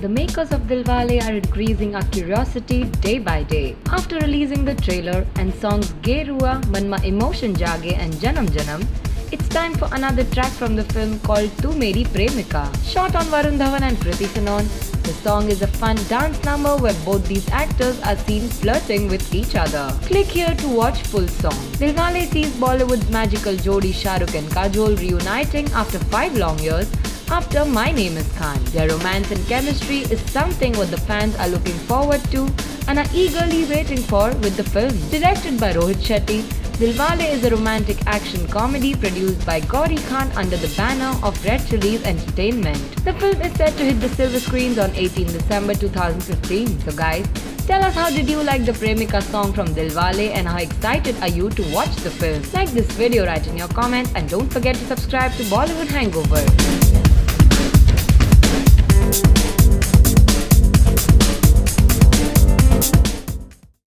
the makers of Dilwale are increasing our curiosity day by day. After releasing the trailer and songs Gerua, Manma Emotion Jaage and Janam Janam, it's time for another track from the film called Tu Meri Premika. Shot on Varun Dhawan and Kriti Sanon, the song is a fun dance number where both these actors are seen flirting with each other. Click here to watch full song. Dilwale sees Bollywood's magical jodi Shahrukh and Kajol reuniting after 5 long years after My Name is Khan. Their romance and chemistry is something what the fans are looking forward to and are eagerly waiting for with the film. Directed by Rohit Shetty, Dilwale is a romantic action comedy produced by Gauri Khan under the banner of Red Chillies Entertainment. The film is set to hit the silver screens on 18 December 2015. So guys, tell us, how did you like the Premika song from Dilwale and how excited are you to watch the film? Like this video, write in your comments and don't forget to subscribe to Bollywood Hangover.